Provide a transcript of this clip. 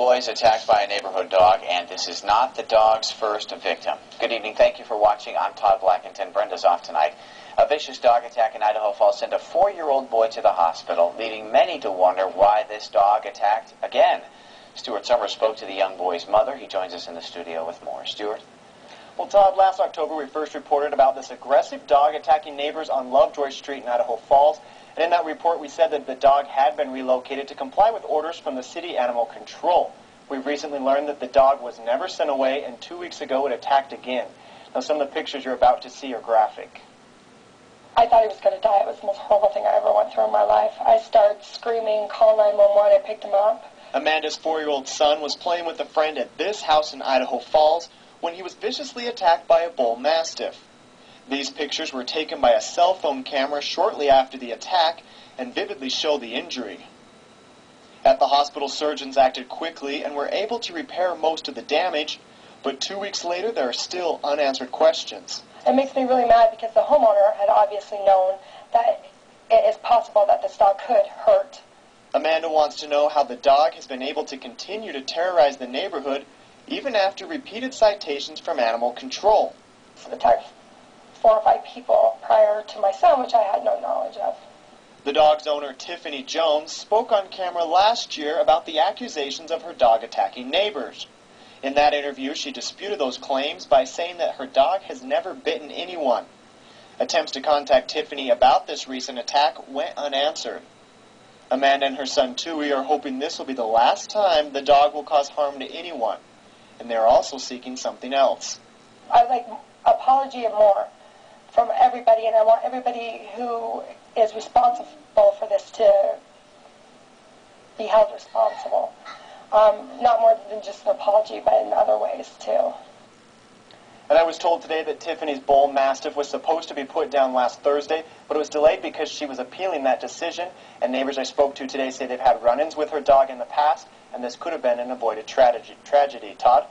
boys attacked by a neighborhood dog, and this is not the dog's first victim. Good evening. Thank you for watching. I'm Todd Blackington. Brenda's off tonight. A vicious dog attack in Idaho Falls sent a 4-year-old boy to the hospital, leaving many to wonder why this dog attacked again. Stuart Summers spoke to the young boy's mother. He joins us in the studio with more. Stuart? Well, Todd, last October we first reported about this aggressive dog attacking neighbors on Lovejoy Street in Idaho Falls. And in that report, we said that the dog had been relocated to comply with orders from the city animal control. We've recently learned that the dog was never sent away, and 2 weeks ago it attacked again. Now, some of the pictures you're about to see are graphic. I thought he was going to die. It was the most horrible thing I ever went through in my life. I started screaming, call 911, I picked him up. Amanda's 4-year-old son was playing with a friend at this house in Idaho Falls when he was viciously attacked by a bull mastiff. These pictures were taken by a cell phone camera shortly after the attack and vividly show the injury. At the hospital, surgeons acted quickly and were able to repair most of the damage, but 2 weeks later there are still unanswered questions. It makes me really mad because the homeowner had obviously known that it is possible that this dog could hurt. Amanda wants to know how the dog has been able to continue to terrorize the neighborhood even after repeated citations from animal control. So attacked 4 or 5 people prior to my son, which I had no knowledge of. The dog's owner, Tiffany Jones, spoke on camera last year about the accusations of her dog attacking neighbors. In that interview, she disputed those claims by saying that her dog has never bitten anyone. Attempts to contact Tiffany about this recent attack went unanswered. Amanda and her son, Tui, are hoping this will be the last time the dog will cause harm to anyone. And they're also seeking something else. I would like apology and more from everybody, and I want everybody who is responsible for this to be held responsible. Not more than just an apology, but in other ways, too. And I was told today that Tiffany's bull mastiff was supposed to be put down last Thursday, but it was delayed because she was appealing that decision, and neighbors I spoke to today say they've had run-ins with her dog in the past, and this could have been an avoided tragedy. Todd?